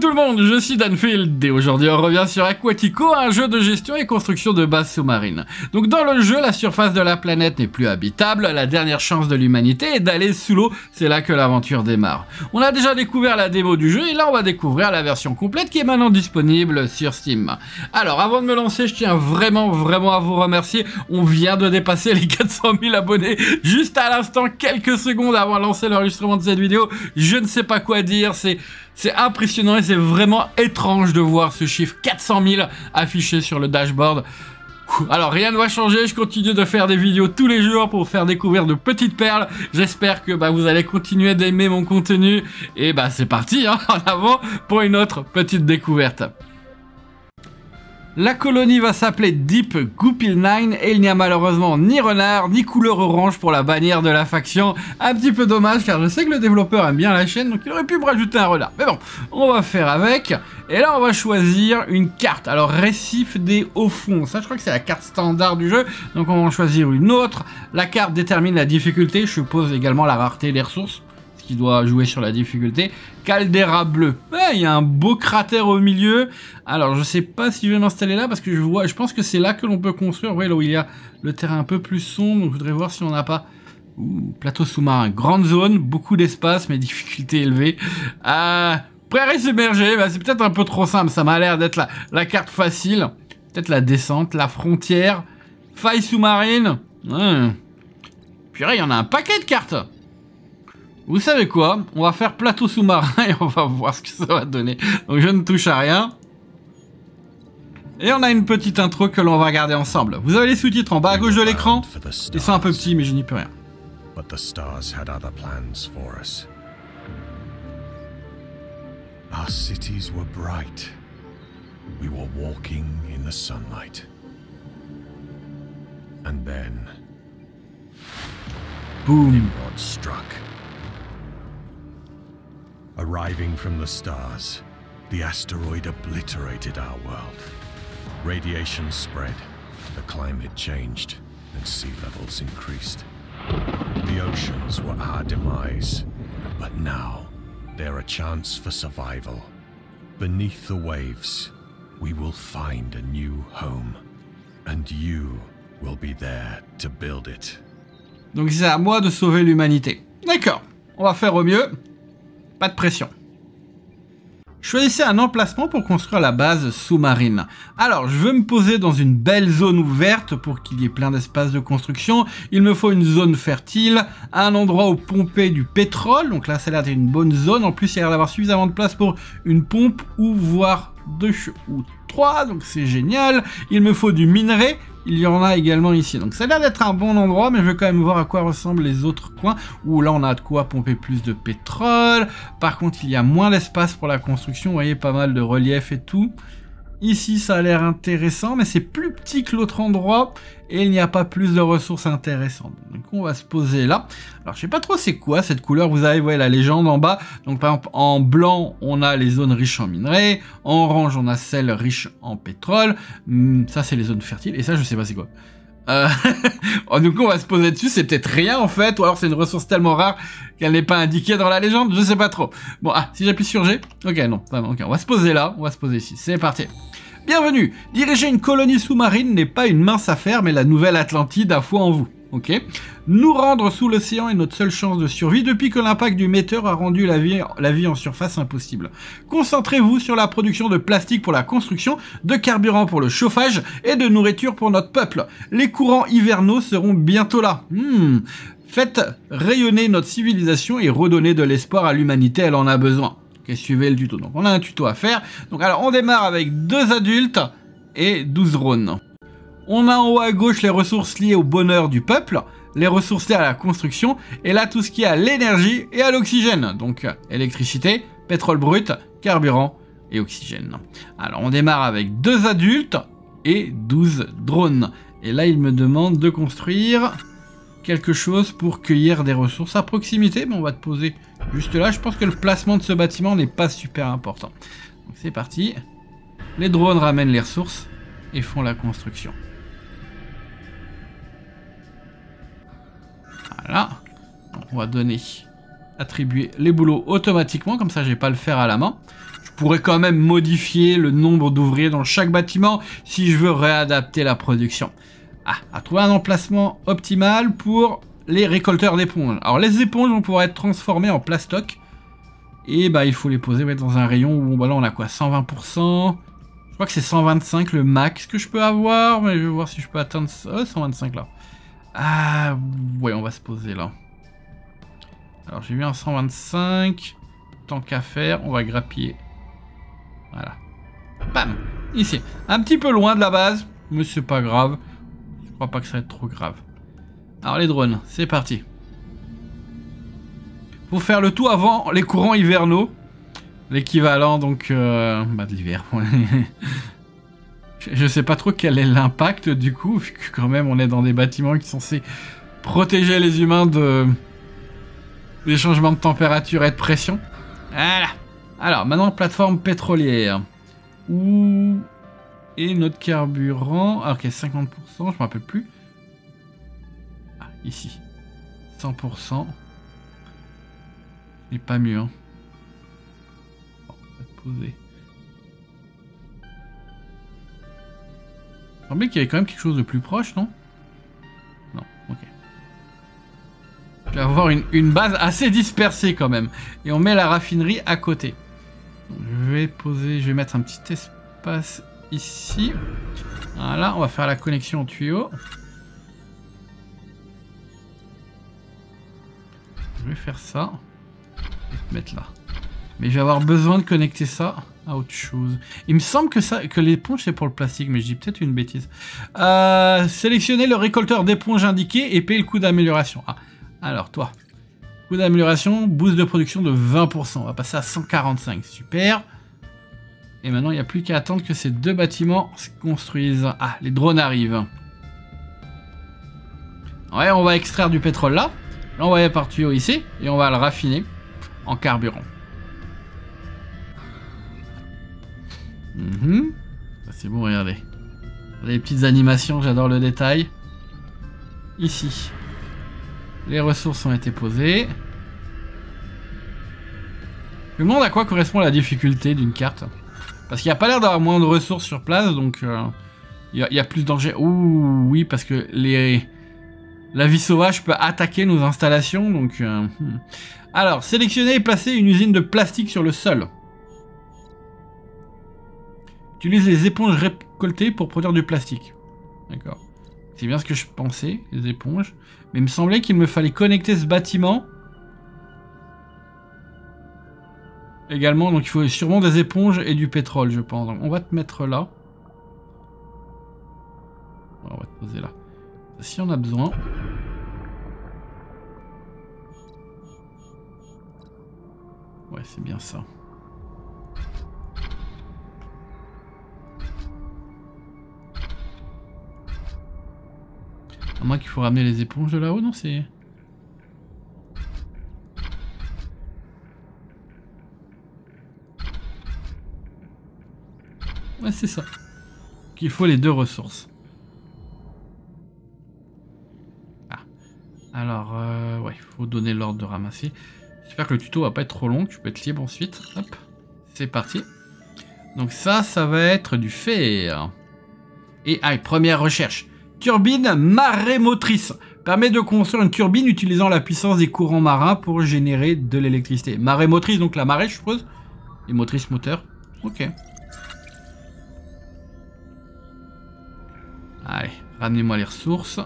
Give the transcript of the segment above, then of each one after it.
Coucou tout le monde, je suis Dan Field et aujourd'hui on revient sur Aquatico, un jeu de gestion et construction de bases sous-marines. Donc dans le jeu, la surface de la planète n'est plus habitable, la dernière chance de l'humanité est d'aller sous l'eau, c'est là que l'aventure démarre. On a déjà découvert la démo du jeu et là on va découvrir la version complète qui est maintenant disponible sur Steam. Alors avant de me lancer, je tiens vraiment à vous remercier, on vient de dépasser les 400 000 abonnés juste à l'instant, quelques secondes avant de lancer l'enregistrement de cette vidéo. Je ne sais pas quoi dire, c'est impressionnant et c'est vraiment étrange de voir ce chiffre 400 000 affiché sur le dashboard. Alors rien ne va changer, je continue de faire des vidéos tous les jours pour faire découvrir de petites perles. J'espère que vous allez continuer d'aimer mon contenu. Et c'est parti, hein, en avant pour une autre petite découverte. La colonie va s'appeler Deep Goupil 9 et il n'y a malheureusement ni renard ni couleur orange pour la bannière de la faction. Un petit peu dommage car je sais que le développeur aime bien la chaîne donc il aurait pu me rajouter un renard. Mais bon, on va faire avec. Et là on va choisir une carte. Alors récif des hauts fonds, ça je crois que c'est la carte standard du jeu. Donc on va en choisir une autre. La carte détermine la difficulté, je suppose également la rareté des ressources. Qui doit jouer sur la difficulté. Caldera bleu. Il y a un beau cratère au milieu. Alors je sais pas si je vais m'installer là parce que je pense que c'est là que l'on peut construire. Oui, là où il y a le terrain un peu plus sombre. Donc je voudrais voir si on n'a pas. Ouh, plateau sous-marin. Grande zone, beaucoup d'espace, mais difficulté élevée. Prairie submergée, c'est peut-être un peu trop simple. Ça m'a l'air d'être la carte facile. Peut-être la descente, la frontière. Faille sous-marine. Purée, il y en a un paquet de cartes. Vous savez quoi? On va faire plateau sous-marin et on va voir ce que ça va donner. Donc je ne touche à rien. Et on a une petite intro que l'on va regarder ensemble. Vous avez les sous-titres en bas à gauche de l'écran. Ils sont un peu petits mais je n'y peux rien. Our cities were bright. We were walking in the sunlight. And then... Boom. Arriving from the stars, the asteroid obliterated our world. Radiation spread, the climate changed, and sea levels increased. The oceans were our demise, but now they're a chance for survival. Beneath the waves, we will find a new home, and you will be there to build it. Donc c'est à moi de sauver l'humanité. D'accord, on va faire au mieux. Pas de pression. Choisissez un emplacement pour construire la base sous-marine. Alors, je veux me poser dans une belle zone ouverte pour qu'il y ait plein d'espace de construction. Il me faut une zone fertile, un endroit où pomper du pétrole. Donc là, ça a l'air d'être une bonne zone. En plus, il a l'air d'avoir suffisamment de place pour une pompe ou voire deux ou trois. Donc c'est génial. Il me faut du minerai. Il y en a également ici. Donc ça a l'air d'être un bon endroit, mais je veux quand même voir à quoi ressemblent les autres coins, où là on a de quoi pomper plus de pétrole. Par contre, il y a moins d'espace pour la construction. Vous voyez, pas mal de relief et tout. Ici, ça a l'air intéressant, mais c'est plus petit que l'autre endroit, et il n'y a pas plus de ressources intéressantes. Donc on va se poser là. Alors je sais pas trop c'est quoi cette couleur. Vous avez, voyez la légende en bas. Donc par exemple, en blanc, on a les zones riches en minerais. En orange, on a celles riches en pétrole. Ça, c'est les zones fertiles. Et ça, je sais pas c'est quoi. Du coup, on va se poser dessus. C'est peut-être rien en fait, ou alors c'est une ressource tellement rare qu'elle n'est pas indiquée dans la légende. Je sais pas trop. Bon, si j'appuie sur G. Ok, non. Ok, on va se poser là. On va se poser ici. C'est parti. Bienvenue. Diriger une colonie sous-marine n'est pas une mince affaire, mais la nouvelle Atlantide a foi en vous. Ok. Nous rendre sous l'océan est notre seule chance de survie depuis que l'impact du météore a rendu la vie en surface impossible. Concentrez-vous sur la production de plastique pour la construction, de carburant pour le chauffage et de nourriture pour notre peuple. Les courants hivernaux seront bientôt là. Faites rayonner notre civilisation et redonner de l'espoir à l'humanité, elle en a besoin. Ok, suivez le tuto. Donc on a un tuto à faire. Donc alors on démarre avec 2 adultes et 12 drones. On a en haut à gauche les ressources liées au bonheur du peuple, les ressources liées à la construction, et là tout ce qui est à l'énergie et à l'oxygène. Donc électricité, pétrole brut, carburant et oxygène. Alors on démarre avec 2 adultes et 12 drones. Et là il me demande de construire quelque chose pour cueillir des ressources à proximité. Mais on va te poser juste là. Je pense que le placement de ce bâtiment n'est pas super important. Donc c'est parti. Les drones ramènent les ressources et font la construction. Voilà, on va donner, attribuer les boulots automatiquement, comme ça je vais pas le faire à la main. Je pourrais quand même modifier le nombre d'ouvriers dans chaque bâtiment si je veux réadapter la production. Ah, à trouver un emplacement optimal pour les récolteurs d'éponges. Alors les éponges vont pouvoir être transformées en plastoc. Et bah il faut les poser dans un rayon où bah là on a quoi, 120%. Je crois que c'est 125 le max que je peux avoir. Mais je vais voir si je peux atteindre ça. Oh, 125 là. Ah ouais, on va se poser là. Alors j'ai mis un 125. Tant qu'à faire, on va grappiller. Voilà. Bam. Ici. Un petit peu loin de la base. Mais c'est pas grave. Je crois pas que ça va être trop grave. Alors les drones, c'est parti. Faut faire le tout avant les courants hivernaux. L'équivalent donc de l'hiver. Je sais pas trop quel est l'impact du coup, vu que quand même on est dans des bâtiments qui sont censés protéger les humains de... des changements de température et de pression. Voilà. Alors maintenant plateforme pétrolière. Où est notre carburant? Ah, ok, 50%, je me rappelle plus. Ici. 100%. Et pas mieux. Hein. Bon, on va te poser. Il semblait qu'il y avait quand même quelque chose de plus proche, non? Non, ok. Je vais avoir une base assez dispersée quand même. Et on met la raffinerie à côté. Donc, je vais mettre un petit espace ici. Voilà, on va faire la connexion au tuyau. Je vais faire ça. Mettre là. Mais je vais avoir besoin de connecter ça à autre chose. Il me semble que ça, que l'éponge c'est pour le plastique, mais je dis peut-être une bêtise. Sélectionnez le récolteur d'éponge indiqué et paye le coût d'amélioration. Ah, alors toi. Coût d'amélioration, boost de production de 20%. On va passer à 145. Super. Et maintenant, il n'y a plus qu'à attendre que ces deux bâtiments se construisent. Ah, les drones arrivent. Ouais, on va extraire du pétrole là. L'envoyer par tuyau ici. Et on va le raffiner en carburant. C'est bon, regardez. Les petites animations, j'adore le détail. Ici. Les ressources ont été posées. Je me demande à quoi correspond la difficulté d'une carte. Parce qu'il n'y a pas l'air d'avoir moins de ressources sur place, donc il y a plus d'engins. Ouh, oui, parce que la vie sauvage peut attaquer nos installations, donc... Alors, sélectionnez et placez une usine de plastique sur le sol. Utilise les éponges récoltées pour produire du plastique. D'accord. C'est bien ce que je pensais, les éponges. Mais il me semblait qu'il me fallait connecter ce bâtiment. Également, donc il faut sûrement des éponges et du pétrole, je pense. Donc, on va te mettre là. On va te poser là. Si on a besoin. Ouais, c'est bien ça. À moins qu'il faut ramener les éponges de là-haut, non, c'est... Ouais, c'est ça. Qu'il faut les deux ressources. Ah. Alors, ouais, il faut donner l'ordre de ramasser. J'espère que le tuto va pas être trop long, tu peux être libre ensuite. Hop, c'est parti. Donc ça va être du fer. Et allez, première recherche. Turbine marémotrice. Permet de construire une turbine utilisant la puissance des courants marins pour générer de l'électricité. Marémotrice, donc la marée, je suppose. Et motrice, moteur. Ok. Allez, ramenez-moi les ressources.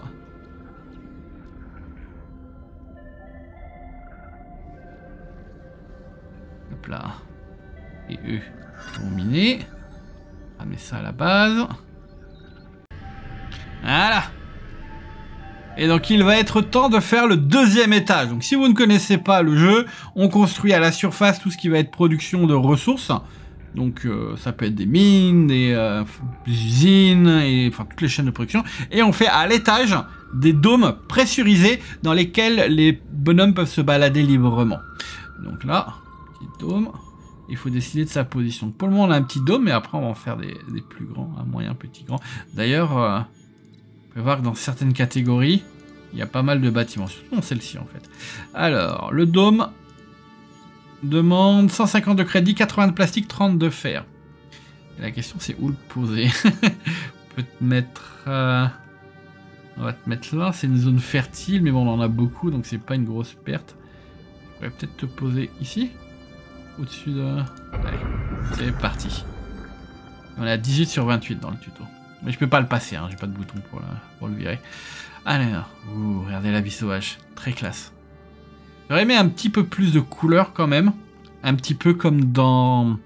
Là. Et eux vont miner. Ramener ça à la base. Voilà. Et donc il va être temps de faire le deuxième étage. Donc si vous ne connaissez pas le jeu, on construit à la surface tout ce qui va être production de ressources. Donc ça peut être des mines, des usines, et enfin toutes les chaînes de production. Et on fait à l'étage des dômes pressurisés dans lesquels les bonhommes peuvent se balader librement. Donc là... dôme. Il faut décider de sa position. Pour le moment, on a un petit dôme, mais après, on va en faire des plus grands, un moyen, petit, grand. D'ailleurs, on peut voir que dans certaines catégories, il y a pas mal de bâtiments, surtout dans celle-ci, en fait. Alors, le dôme, demande 150 de crédit, 80 de plastique, 30 de fer. Et la question c'est où le poser. On peut te mettre... on va te mettre là, c'est une zone fertile, mais bon on en a beaucoup donc c'est pas une grosse perte. Je pourrais peut-être te poser ici. Au-dessus de... Allez, c'est parti. On est à 18 sur 28 dans le tuto. Mais je peux pas le passer, hein, j'ai pas de bouton pour le virer. Alors, regardez la vie sauvage, très classe. J'aurais aimé un petit peu plus de couleur quand même. Un petit peu comme dans...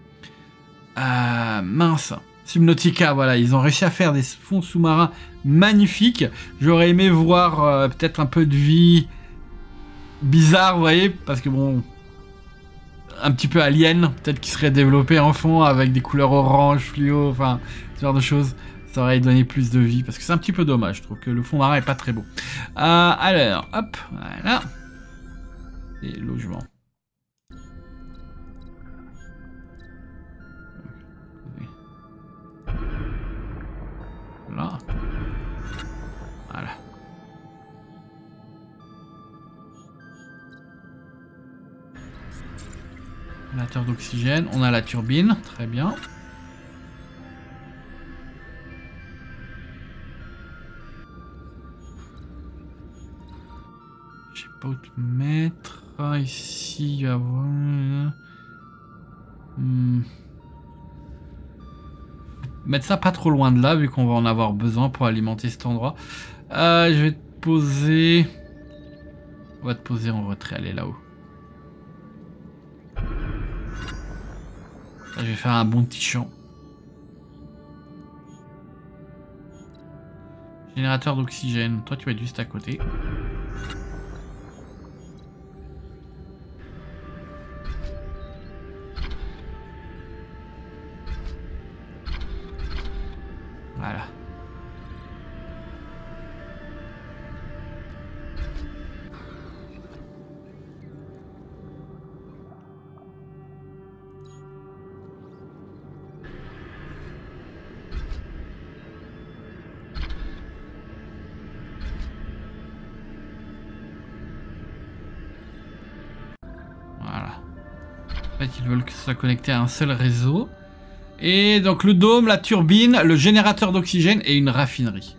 mince, Subnautica, voilà, ils ont réussi à faire des fonds sous-marins magnifiques. J'aurais aimé voir peut-être un peu de vie bizarre, vous voyez, parce que bon... un petit peu alien, peut-être qui serait développé en fond avec des couleurs orange, fluo, enfin, ce genre de choses. Ça aurait donné plus de vie, parce que c'est un petit peu dommage. Je trouve que le fond marin est pas très beau. Alors, hop, voilà. Et logement. Voilà. Voilà. Générateur d'oxygène, on a la turbine, très bien. Je sais pas où te mettre. Ici, avant. Mettre ça pas trop loin de là, vu qu'on va en avoir besoin pour alimenter cet endroit. Je vais te poser. On va te poser en retrait, allez là-haut. Là, je vais faire un bon petit champ. Générateur d'oxygène. Toi, tu vas être juste à côté. Voilà. En fait, ils veulent que ça soit connecté à un seul réseau. Et donc le dôme, la turbine, le générateur d'oxygène et une raffinerie.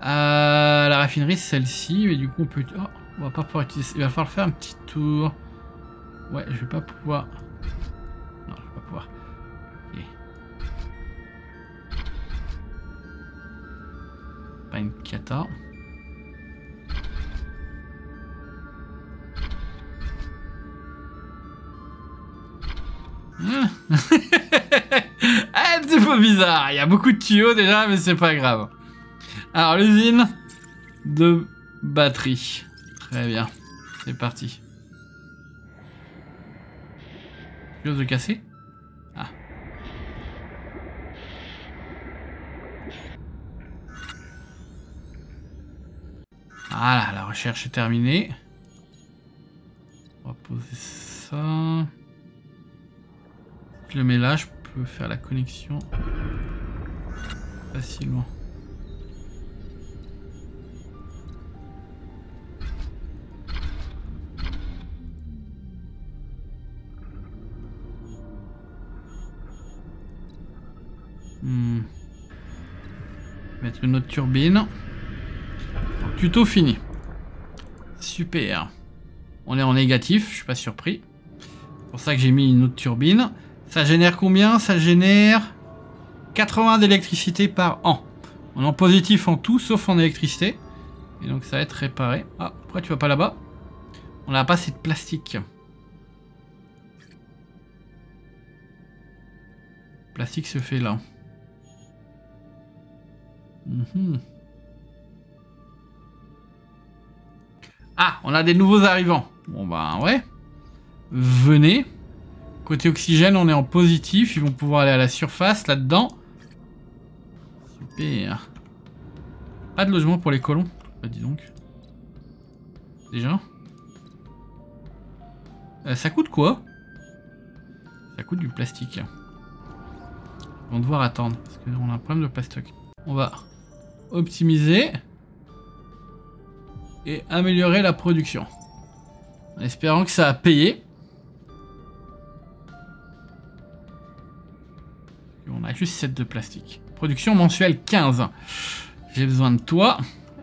La raffinerie, c'est celle-ci. Mais du coup, on peut... Oh, on va pas pouvoir utiliser... Il va falloir faire un petit tour. Ouais, je vais pas pouvoir... Non, je vais pas pouvoir. Ok. Pas une cata. Un petit peu bizarre, il y a beaucoup de tuyaux déjà, mais c'est pas grave. Alors l'usine de batterie, très bien, c'est parti. Quelque chose de cassé ? Ah. Voilà, la recherche est terminée. On va poser ça. Je le mets là, je peux faire la connexion facilement. Mettre une autre turbine. Donc, tuto fini. Super. On est en négatif, je suis pas surpris. C'est pour ça que j'ai mis une autre turbine. Ça génère combien? Ça génère 80 d'électricité par an. On est en positif en tout, sauf en électricité. Et donc ça va être réparé. Ah, pourquoi tu vas pas là-bas? On n'a pas assez de plastique. Le plastique se fait là. Ah, on a des nouveaux arrivants. Bon bah ouais. Venez. Côté oxygène, on est en positif. Ils vont pouvoir aller à la surface, là-dedans. Super. Pas de logement pour les colons. Bah, dis donc. Déjà. Ça coûte quoi? Ça coûte du plastique. Ils vont devoir attendre, parce qu'on a un problème de plastoc. On va optimiser. Et améliorer la production. En espérant que ça a payé. On a juste 7 de plastique. Production mensuelle 15. J'ai besoin de toi.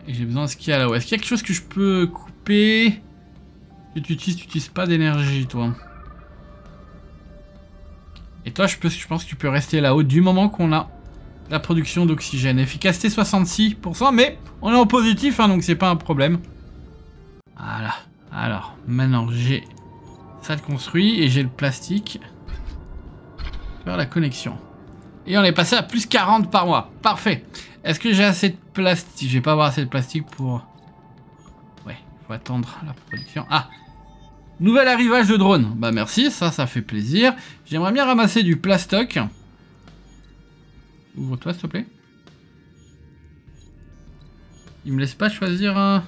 Et j'ai besoin de ce qu'il y a là-haut. Est-ce qu'il y a quelque chose que je peux couper? Tu n'utilises pas d'énergie, toi. Et toi, je pense que tu peux rester là-haut du moment qu'on a la production d'oxygène. Efficacité 66%, mais on est en positif, hein, donc c'est pas un problème. Voilà. Alors, maintenant, j'ai ça de construit et j'ai le plastique. Faire la connexion. Et on est passé à plus 40 par mois. Parfait. Est-ce que j'ai assez de plastique? Je vais pas avoir assez de plastique pour... Ouais, il faut attendre la production. Ah! Nouvel arrivage de drone. Bah merci, ça fait plaisir. J'aimerais bien ramasser du plastoc. Ouvre-toi, s'il te plaît. Il me laisse pas choisir un...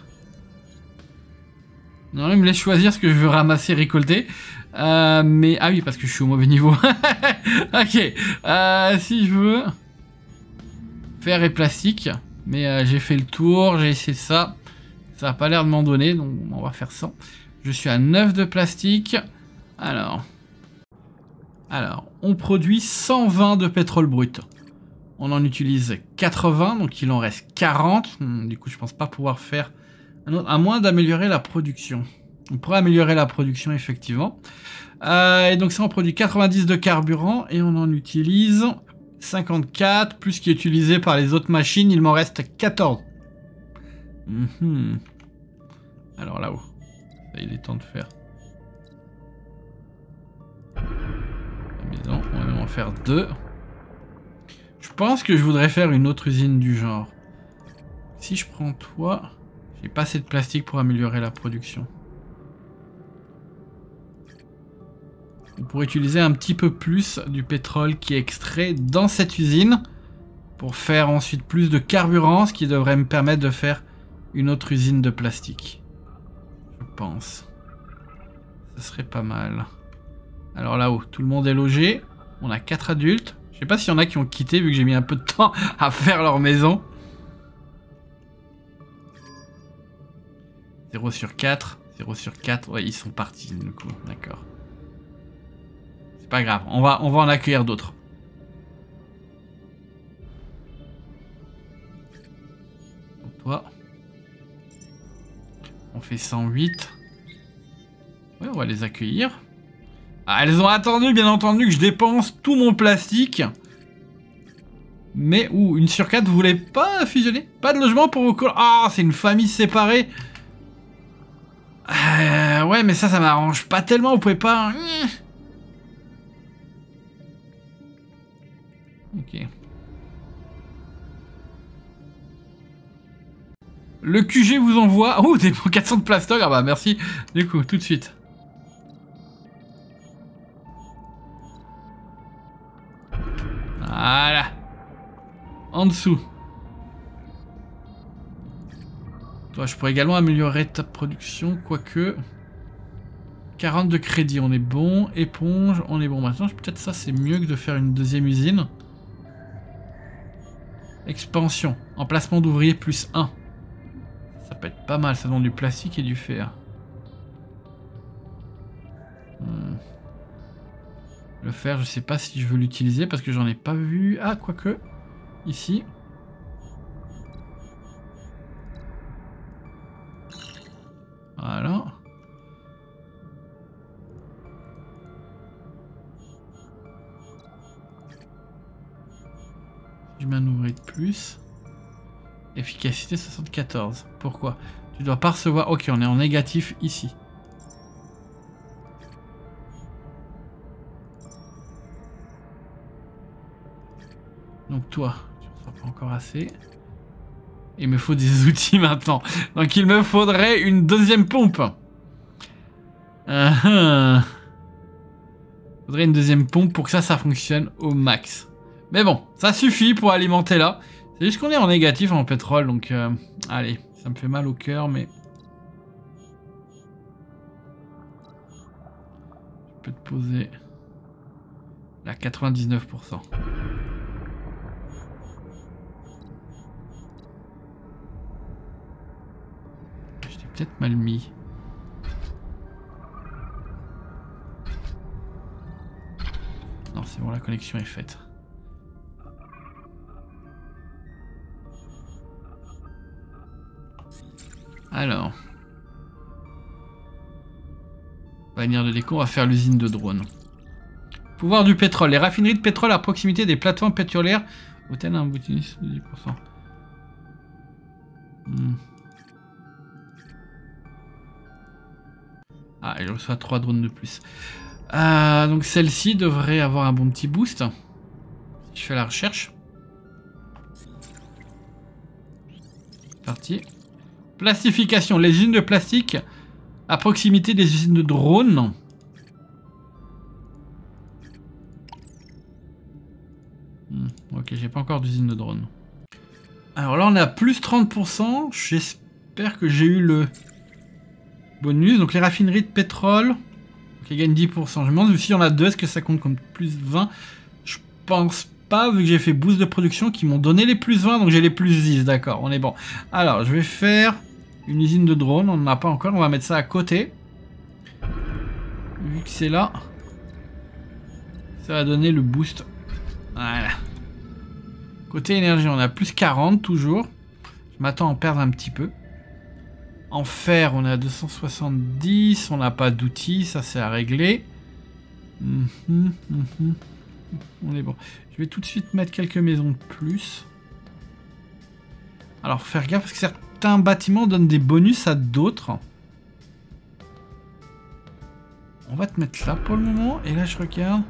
Non, il me laisse choisir ce que je veux ramasser, récolter. Mais... Ah oui, parce que je suis au mauvais niveau. Ok. Si je veux... Fer et plastique. Mais j'ai fait le tour, j'ai essayé ça. Ça n'a pas l'air de m'en donner, donc on va faire ça. Je suis à 9 de plastique. Alors, on produit 120 de pétrole brut. On en utilise 80, donc il en reste 40. Du coup, je pense pas pouvoir faire... à moins d'améliorer la production. On pourrait améliorer la production, effectivement. Et donc ça, on produit 90 de carburant et on en utilise 54, plus ce qui est utilisé par les autres machines. Il m'en reste 14. Alors là-haut, il est temps de faire. La maison, on va même en faire 2. Je pense que je voudrais faire une autre usine du genre. Si je prends toi... J'ai pas assez de plastique pour améliorer la production. On pourrait utiliser un petit peu plus du pétrole qui est extrait dans cette usine pour faire ensuite plus de carburant, ce qui devrait me permettre de faire une autre usine de plastique. Je pense. Ce serait pas mal. Alors là-haut, tout le monde est logé. On a 4 adultes. Je sais pas s'il y en a qui ont quitté vu que j'ai mis un peu de temps à faire leur maison. 0 sur 4, 0 sur 4, ouais, ils sont partis du coup, d'accord. C'est pas grave, on va en accueillir d'autres. Toi. On fait 108. Ouais, on va les accueillir. Ah, elles ont attendu, bien entendu, que je dépense tout mon plastique. Mais, ouh, une sur 4, vous voulez pas fusionner? Pas de logement pour vos collègues. Ah, c'est une famille séparée. Ouais, mais ça m'arrange pas tellement, vous pouvez pas... Ok. Le QG vous envoie... Oh, des 400 de plastoc, ah bah merci. Du coup, tout de suite. Voilà. En dessous. Toi, je pourrais également améliorer ta production, quoique... 40 de crédit, on est bon. Éponge, on est bon. Maintenant, peut-être ça, c'est mieux que de faire une deuxième usine. Expansion. Emplacement d'ouvriers plus 1. Ça peut être pas mal, ça donne du plastique et du fer. Le fer, je sais pas si je veux l'utiliser parce que j'en ai pas vu... Ah, quoique, ici... Voilà. Je m'en ouvrir de plus. Efficacité 74. Pourquoi? Tu dois pas recevoir... Ok, on est en négatif ici. Donc toi, tu ne reçois pas encore assez. Il me faut des outils maintenant. Donc il me faudrait une deuxième pompe. Il faudrait une deuxième pompe pour que ça fonctionne au max. Mais bon, ça suffit pour alimenter là. C'est juste qu'on est en négatif en pétrole. Donc allez, ça me fait mal au cœur. Mais je peux te poser la 99%. Peut-être mal mis. Non, c'est bon, la connexion est faite. Alors. Bannière de l'écho, on va faire l'usine de drones. Pouvoir du pétrole. Les raffineries de pétrole à proximité des plateformes pétrolières. Hôtel à un boutiniste de 10%. Ah, il reçoit 3 drones de plus. Donc celle-ci devrait avoir un bon petit boost. Je fais la recherche. Parti. Plastification. Les usines de plastique à proximité des usines de drones. Ok, j'ai pas encore d'usine de drones. Alors là, on a plus 30%. J'espère que j'ai eu le bonus. Donc les raffineries de pétrole. Donc elles gagnent 10%. Je me demande si on a 2, est-ce que ça compte comme plus 20? Je pense pas, vu que j'ai fait boost de production qui m'ont donné les plus 20. Donc j'ai les plus 10. D'accord, on est bon. Alors, je vais faire une usine de drones. On n'en a pas encore. On va mettre ça à côté. Vu que c'est là, ça va donner le boost. Voilà. Côté énergie, on a plus 40 toujours. Je m'attends à en perdre un petit peu. En fer, on est à 270. On n'a pas d'outils, ça c'est à régler. On est bon. Je vais tout de suite mettre quelques maisons de plus. Alors, faut faire gaffe parce que certains bâtiments donnent des bonus à d'autres. On va te mettre là pour le moment. Et là, je regarde.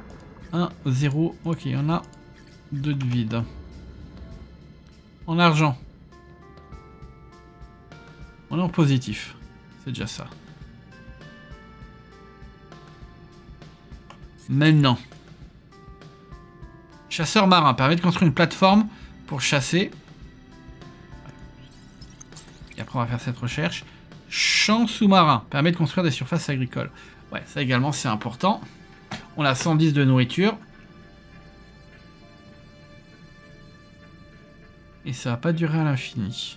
1, 0. Ok, on a 2 de vide. En argent. On est en positif. C'est déjà ça. Maintenant. Chasseur marin. Permet de construire une plateforme pour chasser. Et après on va faire cette recherche. Champ sous-marin. Permet de construire des surfaces agricoles. Ouais, ça également c'est important. On a 110 de nourriture. Et ça va pas durer à l'infini.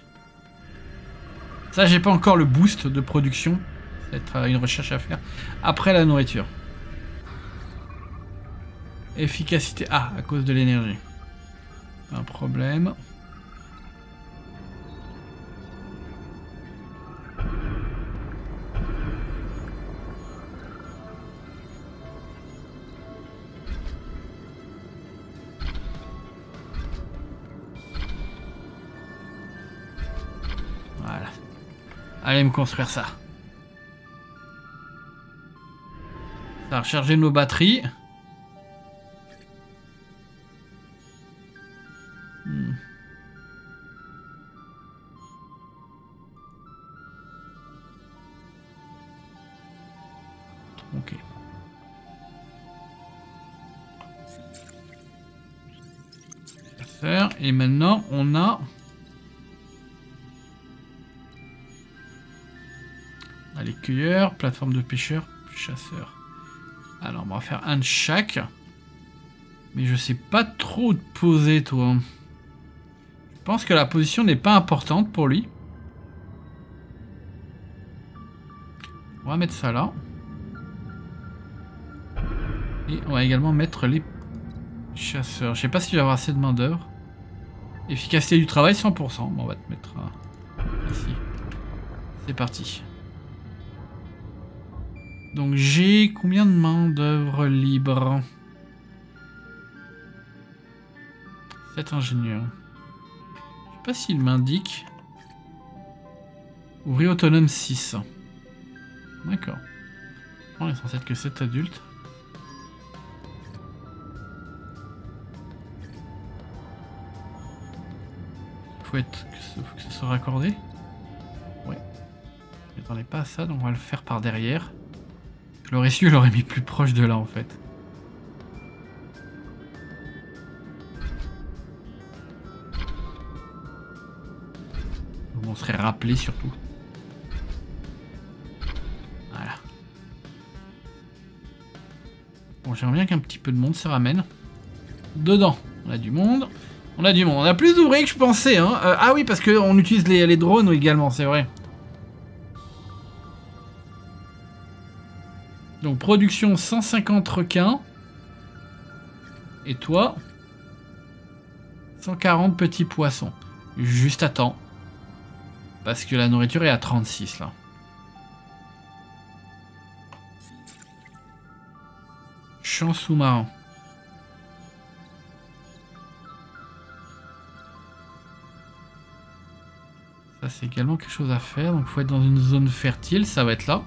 Ça, j'ai pas encore le boost de production. Ça va être une recherche à faire après la nourriture. Efficacité. Ah, à cause de l'énergie. Pas un problème. Allez me construire ça. Ça a rechargé nos batteries. Ok. Et maintenant on a... les cueilleurs, plateforme de pêcheurs, chasseurs. Alors, on va faire un de chaque. Mais je sais pas trop où te poser, toi. Je pense que la position n'est pas importante pour lui. On va mettre ça là. Et on va également mettre les chasseurs. Je sais pas si je vais avoir assez de main-d'œuvre. Efficacité du travail, 100%. Bon, on va te mettre ici. C'est parti. Donc j'ai combien de main d'œuvre libre? 7 ingénieurs. Je sais pas s'il m'indique. Ouvrier autonome 6. D'accord. On est censé être que 7 adultes. Faut que ce soit raccordé. Ouais. Je m'attendais pas à ça, donc on va le faire par derrière. Je l'aurais su, je l'aurais mis plus proche de là en fait. On serait rappelé surtout. Voilà. Bon, j'aimerais bien qu'un petit peu de monde se ramène. Dedans, on a du monde. On a du monde. On a plus d'ouvriers que je pensais. Hein. Ah oui, parce qu'on utilise les drones également, c'est vrai. Donc production 150 requins. Et toi 140 petits poissons. Juste à temps. Parce que la nourriture est à 36 là. Champ sous-marin. Ça c'est également quelque chose à faire. Donc faut être dans une zone fertile, ça va être là.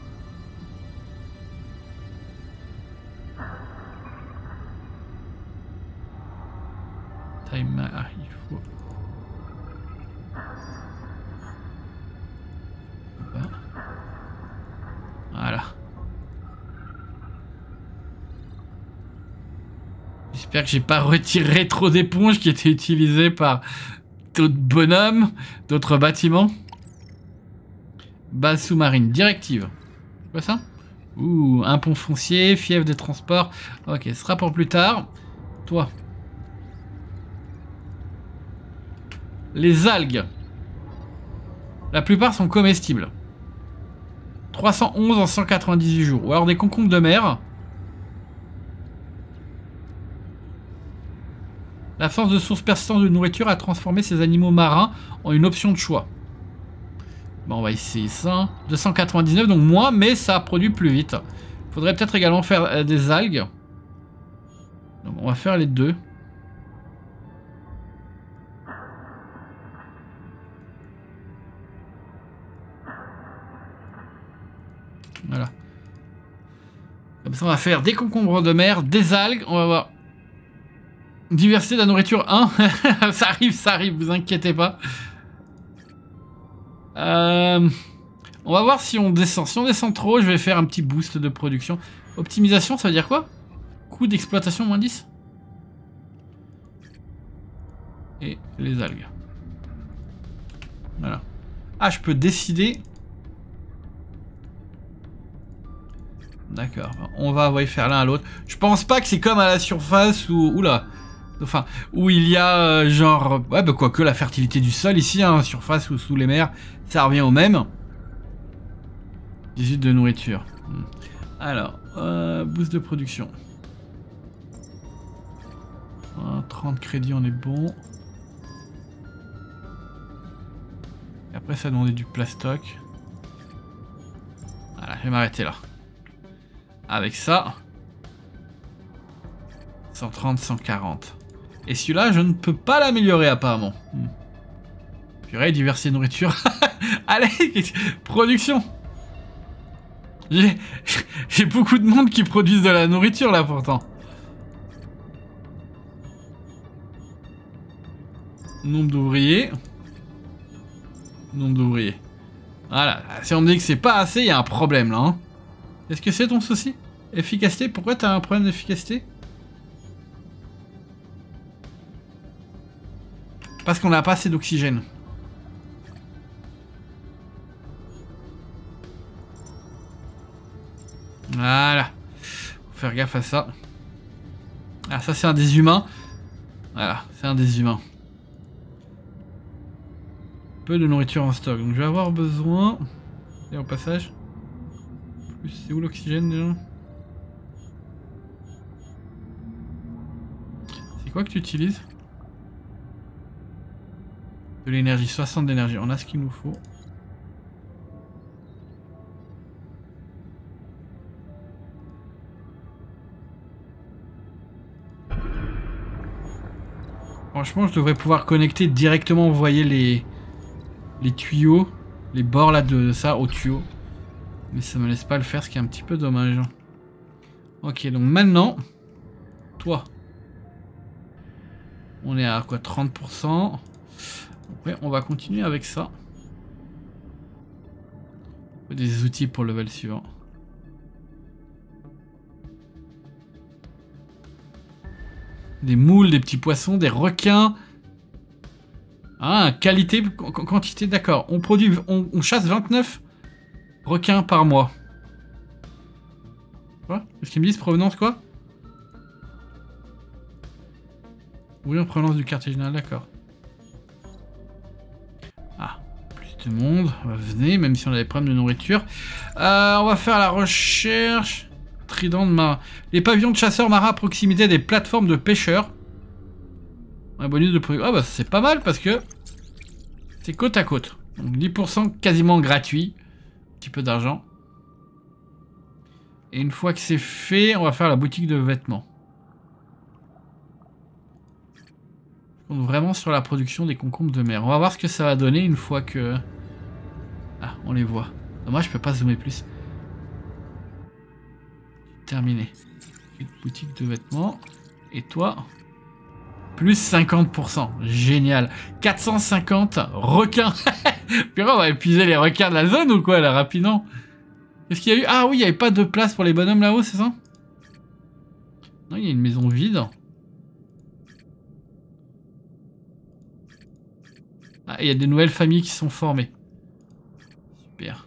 J'espère que j'ai pas retiré trop d'éponges qui étaient utilisées par d'autres bonhommes, d'autres bâtiments. Base sous-marine, directive. C'est quoi ça? Ouh, un pont foncier, fief des transports. Ok, ce sera pour plus tard. Toi. Les algues. La plupart sont comestibles. 311 en 198 jours. Ou alors des concombres de mer. La force de source persistante de nourriture a transformé ces animaux marins en une option de choix. Bon, on va essayer ça. 299, donc moins, mais ça produit plus vite. Faudrait peut-être également faire des algues. Donc, on va faire les deux. Voilà. Comme ça, on va faire des concombres de mer, des algues. On va voir. Diversité de la nourriture 1. Ça arrive, vous inquiétez pas. On va voir si on descend. Si on descend trop, je vais faire un petit boost de production. Optimisation, ça veut dire quoi? Coût d'exploitation moins 10. Et les algues. Voilà. Ah, je peux décider. D'accord. On va faire l'un à l'autre. Je pense pas que c'est comme à la surface où... Oula. Enfin, où il y a genre... Ouais, bah quoique la fertilité du sol ici, hein, surface ou sous les mers, ça revient au même. 18 de nourriture. Alors, boost de production. 30 crédits, on est bon. Et après, ça demandait du plastoc. Voilà, je vais m'arrêter là. Avec ça... 130, 140. Et celui-là, je ne peux pas l'améliorer apparemment. Purée, diversité de nourriture. Allez, production. J'ai beaucoup de monde qui produisent de la nourriture là pourtant. Nombre d'ouvriers. Nombre d'ouvriers. Voilà, si on me dit que c'est pas assez, il y a un problème là. Hein. Est-ce que c'est ton souci? Efficacité? Pourquoi t'as un problème d'efficacité? Parce qu'on n'a pas assez d'oxygène. Voilà. Faut faire gaffe à ça. Ah, ça c'est un des humains. Voilà, c'est un des humains. Peu de nourriture en stock. Donc je vais avoir besoin... Et au passage... C'est où l'oxygène déjà? C'est quoi que tu utilises? De l'énergie, 60 d'énergie, on a ce qu'il nous faut. Franchement, je devrais pouvoir connecter directement, vous voyez, les tuyaux, les bords là de ça aux tuyaux. Mais ça me laisse pas le faire, ce qui est un petit peu dommage. Ok, donc maintenant, toi, on est à quoi, 30%? Après, on va continuer avec ça. Des outils pour le level suivant. Des moules, des petits poissons, des requins. Ah, qualité, quantité, d'accord. On produit, on chasse 29 requins par mois. Quoi? Qu'est-ce qu'ils me disent? Provenance quoi? Oui, en provenance du quartier général, d'accord. Tout le monde, venez, même si on a des problèmes de nourriture. On va faire la recherche. Trident de marin. Les pavillons de chasseurs marins à proximité des plateformes de pêcheurs. Un bonus de production. Ah bah c'est pas mal parce que c'est côte à côte. Donc 10% quasiment gratuit. Un petit peu d'argent. Et une fois que c'est fait, on va faire la boutique de vêtements. Je compte vraiment sur la production des concombres de mer. On va voir ce que ça va donner une fois que... Ah, on les voit. Moi, je peux pas zoomer plus. Terminé. Une boutique de vêtements. Et toi ? Plus 50%. Génial. 450 requins. Purée, on va épuiser les requins de la zone ou quoi, là, rapidement. Qu'est-ce qu'il y a eu? Ah oui, il n'y avait pas de place pour les bonhommes là-haut, c'est ça? Non, il y a une maison vide. Ah, il y a des nouvelles familles qui sont formées. Super.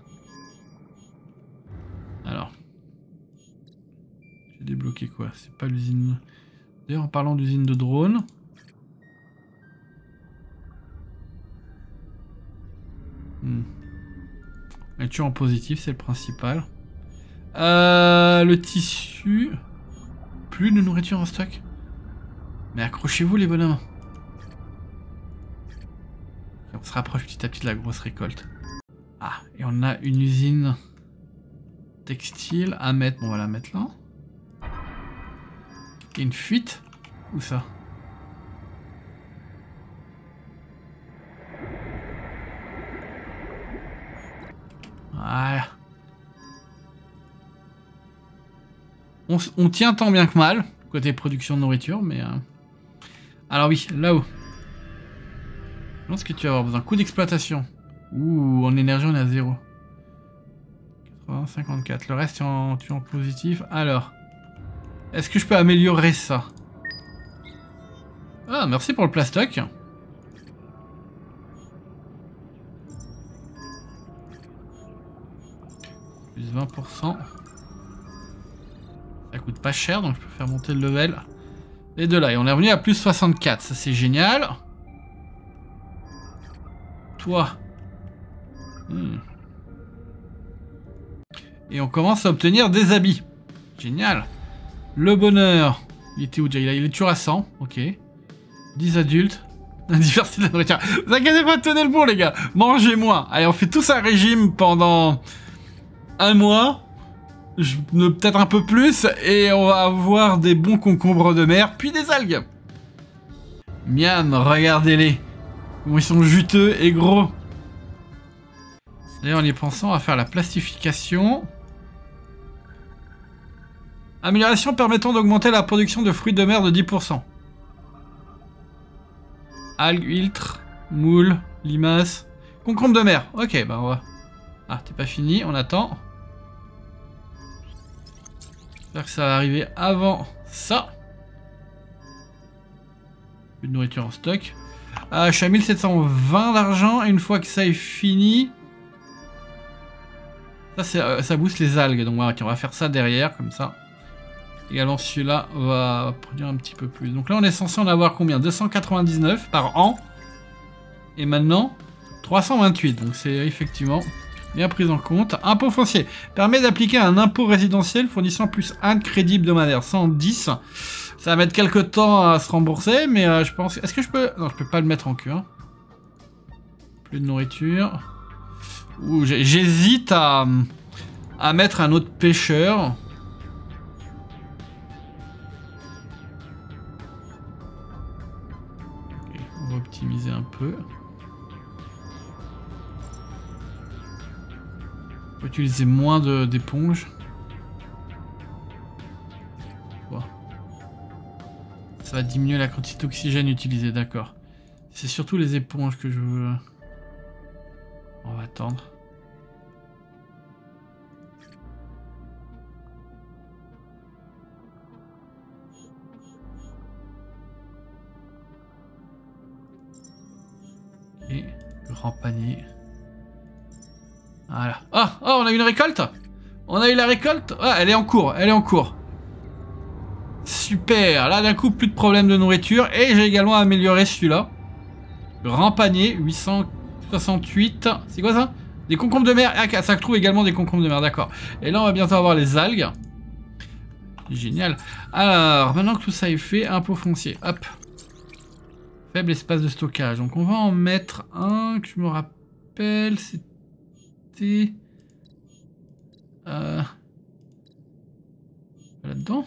Alors. J'ai débloqué quoi? C'est pas l'usine... D'ailleurs, en parlant d'usine de drones... Et tu en positif, c'est le principal. Le tissu... Plus de nourriture en stock. Mais accrochez-vous les bonhommes. On se rapproche petit à petit de la grosse récolte. Ah, et on a une usine textile à mettre. Bon, on va la mettre là. Et une fuite. Où ça ? Voilà. On tient tant bien que mal, côté production de nourriture, mais... Alors oui, là-haut. Je pense que tu vas avoir besoin. Coût d'exploitation. Ouh, en énergie, on est à 0. 80, 54. Le reste, tu es en positif. Alors, est-ce que je peux améliorer ça? Ah, merci pour le plastoc. Plus 20%. Ça coûte pas cher, donc je peux faire monter le level. Les deux là. Et on est revenu à plus 64. Ça, c'est génial. Toi. Et on commence à obtenir des habits. Génial. Le bonheur. Il était où déjà? Il est toujours à 100. Ok. 10 adultes. La diversité de la nourriture. Vous inquiétez pas, tenez le bon, les gars. Mangez moins. Allez, on fait tous un régime pendant... un mois, peut-être un peu plus, et on va avoir des bons concombres de mer, puis des algues. Miam, regardez-les. Ils sont juteux et gros. D'ailleurs, en y pensant à faire la plastification. Amélioration permettant d'augmenter la production de fruits de mer de 10%. Algues, huîtres, moules, limaces, concombres de mer. Ok, bah on va... Ah, t'es pas fini, on attend. J'espère que ça va arriver avant ça. Plus de nourriture en stock. Je suis à 1720 d'argent. Et une fois que ça est fini... Ça, ça booste les algues. Donc okay, on va faire ça derrière, comme ça. Également, celui-là va produire un petit peu plus. Donc là, on est censé en avoir combien? 299 par an. Et maintenant, 328. Donc c'est effectivement... bien prise en compte. Impôt foncier. Permet d'appliquer un impôt résidentiel fournissant plus 1 de crédit hebdomadaire. 110. Ça va mettre quelques temps à se rembourser, mais je pense... Est-ce que je peux... Non, je peux pas le mettre en Q. Hein. Plus de nourriture. Ouh, j'hésite à mettre un autre pêcheur. Okay, on va optimiser un peu. Utiliser moins d'éponges. Ça va diminuer la quantité d'oxygène utilisée, d'accord. C'est surtout les éponges que je veux. On va attendre. Et grand panier. Voilà. Ah, oh, on a eu une récolte. On a eu la récolte. Ah, elle est en cours. Elle est en cours. Super. Là, d'un coup, plus de problème de nourriture. Et j'ai également amélioré celui-là. Grand panier, 868. C'est quoi ça? Des concombres de mer. Ah, ça trouve également des concombres de mer, d'accord. Et là, on va bientôt avoir les algues. Génial. Alors, maintenant que tout ça est fait, impôt foncier. Hop. Faible espace de stockage. Donc, on va en mettre un que je me rappelle. rappelle, c'était... là-dedans.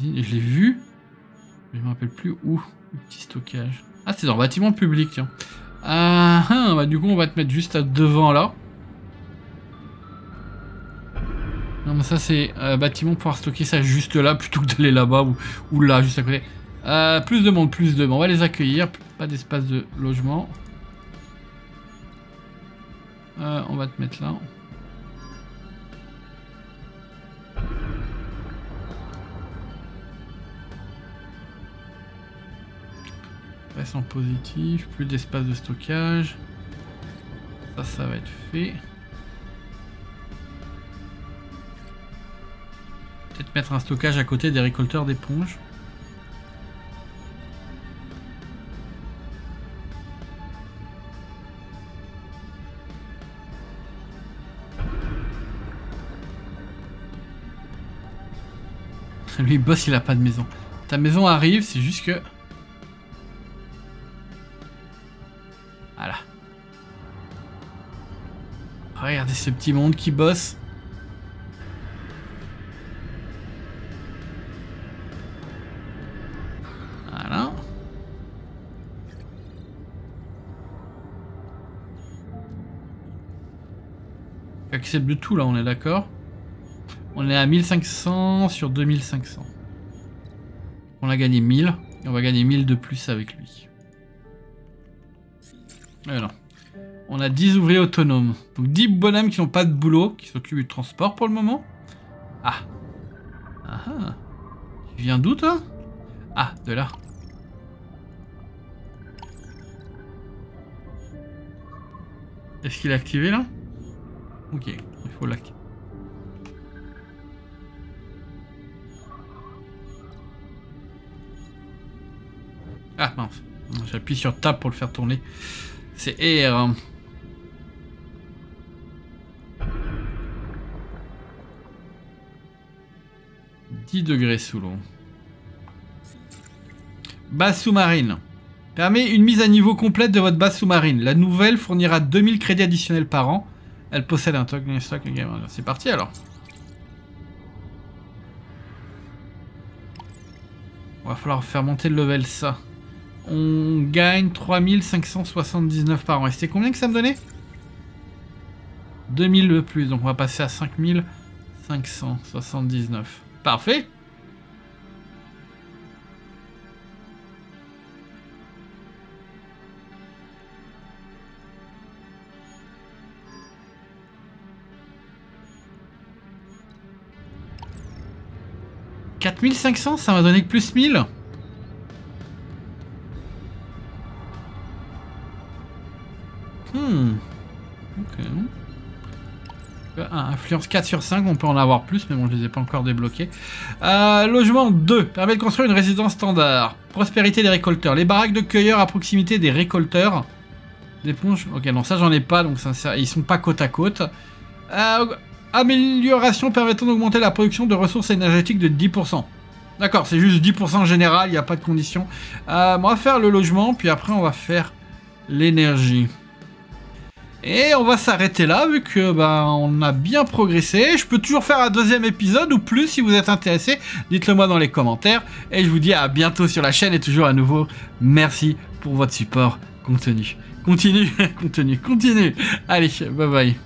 Je l'ai vu, mais je me rappelle plus où. Le petit stockage. Ah, c'est dans le bâtiment public, tiens. Ah, hein, bah du coup, on va te mettre juste à devant, là. Non, mais ça, c'est bâtiment pour stocker ça juste là, plutôt que d'aller là-bas ou là, juste à côté. Plus de monde, plus de monde. On va les accueillir. Pas d'espace de logement. On va te mettre là. Reste en positif, plus d'espace de stockage. Ça, ça va être fait. Peut-être mettre un stockage à côté des récolteurs d'éponges. Lui, boss, il a pas de maison. Ta maison arrive, c'est juste que... Voilà. Regardez ce petit monde qui bosse. Voilà. Tu acceptes de tout là, on est d'accord. On est à 1500 sur 2500. On a gagné 1000 et on va gagner 1000 de plus avec lui. Voilà. On a 10 ouvriers autonomes. Donc 10 bonhommes qui n'ont pas de boulot, qui s'occupent du transport pour le moment. Ah. Ah. Tu viens d'où toi? Ah, de là. Est-ce qu'il est activé là? Ok, il faut l'activer. Ah mince. J'appuie sur Tab pour le faire tourner. C'est R. « 10 degrés sous l'eau. » Base sous-marine. Permet une mise à niveau complète de votre base sous-marine. La nouvelle fournira 2000 crédits additionnels par an. Elle possède un token stock. C'est parti alors. On va falloir faire monter le level ça. On gagne 3579 par an. Et c'était combien que ça me donnait? 2000 de plus. Donc on va passer à 5579. Parfait. « 4500, ça m'a donné que plus 1000 ?» Ok. Ah, influence 4 sur 5, on peut en avoir plus, mais bon, je les ai pas encore débloqués. Logement 2, permet de construire une résidence standard. Prospérité des récolteurs. Les baraques de cueilleurs à proximité des récolteurs. D'éponges. Ok, non, ça j'en ai pas, donc ça, ils sont pas côte à côte. Amélioration permettant d'augmenter la production de ressources énergétiques de 10%. D'accord, c'est juste 10% en général, il n'y a pas de condition. On va faire le logement, puis après on va faire l'énergie. Et on va s'arrêter là, vu que ben, on a bien progressé. Je peux toujours faire un deuxième épisode ou plus si vous êtes intéressé. Dites-le moi dans les commentaires. Et je vous dis à bientôt sur la chaîne et toujours à nouveau, merci pour votre support. Continue. Allez, bye bye.